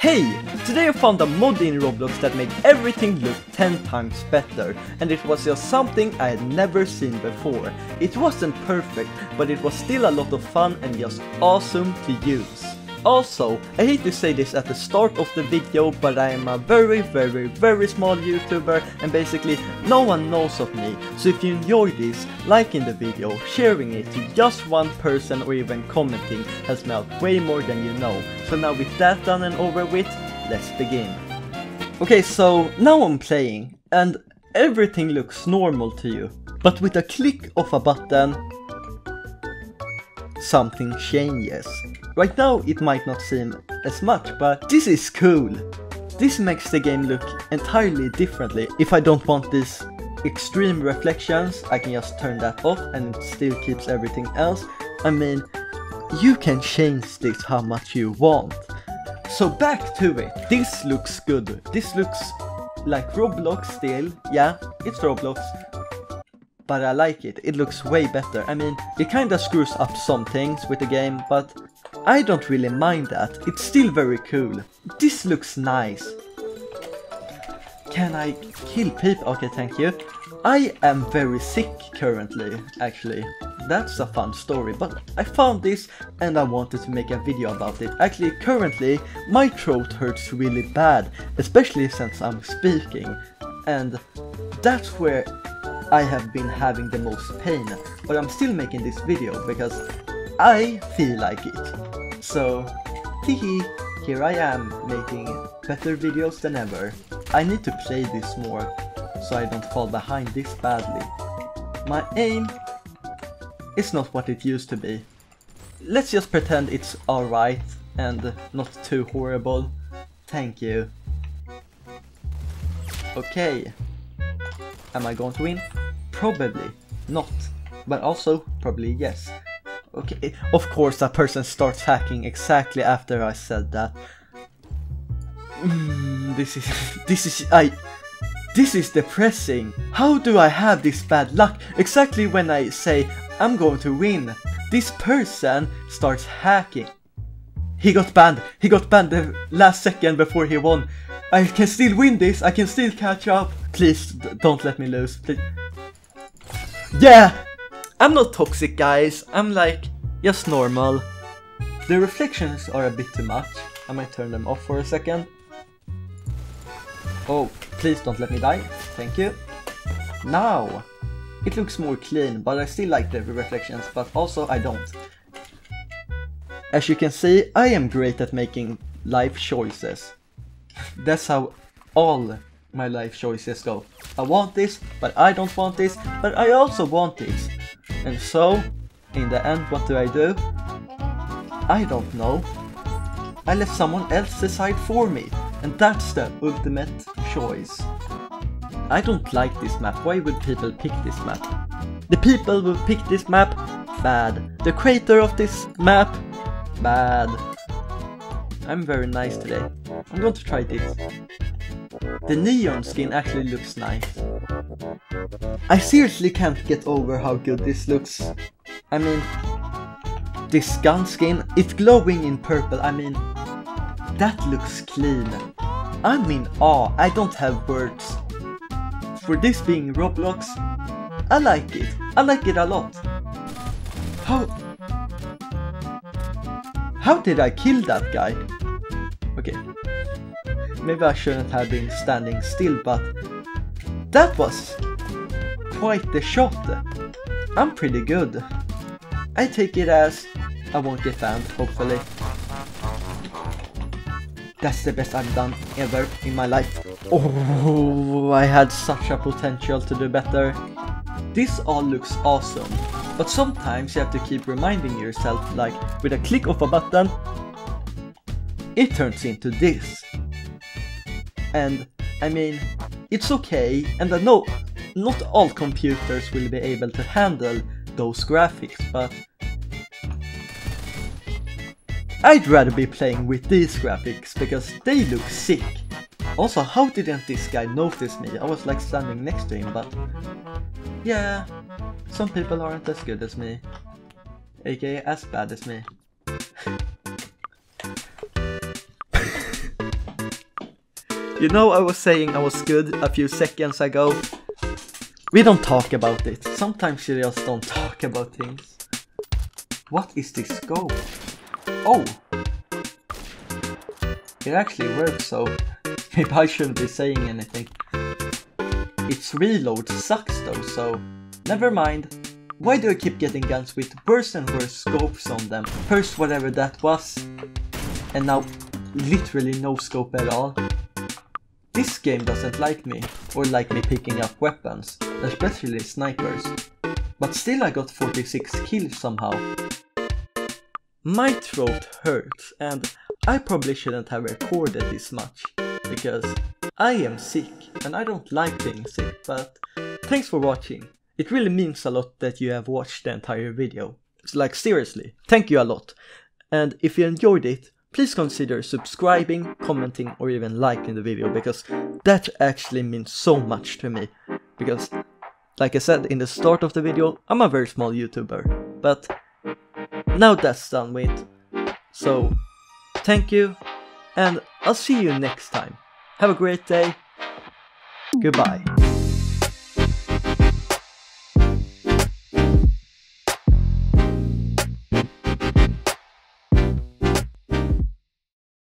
Hey! Today I found a mod in Roblox that made everything look 10 times better, and it was just something I had never seen before. It wasn't perfect, but it was still a lot of fun and just awesome to use. Also, I hate to say this at the start of the video, but I am a very small YouTuber and basically no one knows of me, so if you enjoy this, liking the video, sharing it to just one person or even commenting has meant way more than you know. So now with that done and over with, let's begin. Okay, so now I'm playing and everything looks normal to you, but with a click of a button, something changes. Right now it might not seem as much, but this is cool. This makes the game look entirely differently. If I don't want these extreme reflections, I can just turn that off and it still keeps everything else. I mean, you can change this how much you want. So back to it. This looks good. This looks like Roblox still. Yeah, it's Roblox. But I like it. It looks way better. I mean, it kinda screws up some things with the game, but I don't really mind that. It's still very cool. This looks nice. Can I kill people? Okay, thank you. I am very sick currently, actually. That's a fun story, but I found this and I wanted to make a video about it. Actually, currently, my throat hurts really bad, especially since I'm speaking. And that's where I have been having the most pain, but I'm still making this video because I feel like it. So, teehee, here I am making better videos than ever. I need to play this more so I don't fall behind this badly. My aim is not what it used to be. Let's just pretend it's alright and not too horrible. Thank you. Okay. Am I going to win? Probably not, but also probably yes. Okay, of course that person starts hacking exactly after I said that. This is depressing. How do I have this bad luck? Exactly when I say I'm going to win, this person starts hacking. He got banned. He got banned the last second before he won. I can still win this. I can still catch up. Please don't let me lose. Please. Yeah, I'm not toxic, guys. I'm like just normal. The reflections are a bit too much. I might turn them off for a second. Oh, please don't let me die. Thank you. Now, it looks more clean, but I still like the reflections, but also I don't. As you can see, I am great at making life choices. That's how all my life choices go. I want this, but I don't want this, but I also want this. And so, in the end, what do? I don't know. I let someone else decide for me, and that's the ultimate choice. I don't like this map. Why would people pick this map? The people who picked this map, bad. The creator of this map, bad. I'm very nice today. I'm going to try this. The neon skin actually looks nice. I seriously can't get over how good this looks. I mean, this gun skin, it's glowing in purple. I mean, that looks clean. I'm in awe. I don't have words. For this being Roblox, I like it. I like it a lot. How did I kill that guy? Okay, maybe I shouldn't have been standing still, but that was quite the shot. I'm pretty good. I take it as I won't get banned, hopefully. That's the best I've done ever in my life. Oh, I had such a potential to do better. This all looks awesome. But sometimes you have to keep reminding yourself, like, with a click of a button, it turns into this. And, I mean, it's okay, and I know not all computers will be able to handle those graphics, but I'd rather be playing with these graphics, because they look sick. Also, how didn't this guy notice me? I was like standing next to him, but yeah, some people aren't as good as me, aka as bad as me. You know, I was saying I was good a few seconds ago. We don't talk about it. Sometimes you just don't talk about things. What is this goal? Oh! It actually works, so maybe I shouldn't be saying anything. Its reload sucks though, so never mind. Why do I keep getting guns with worse and worse scopes on them? First whatever that was, and now literally no scope at all. This game doesn't like me, or like me picking up weapons, especially snipers. But still I got 46 kills somehow. My throat hurts, and I probably shouldn't have recorded this much, because I am sick, and I don't like being sick, but thanks for watching. It really means a lot that you have watched the entire video. It's like, seriously, thank you a lot. And if you enjoyed it, please consider subscribing, commenting, or even liking the video, because that actually means so much to me. Because, like I said in the start of the video, I'm a very small YouTuber, but now that's done with. So, thank you, and I'll see you next time. Have a great day. Goodbye.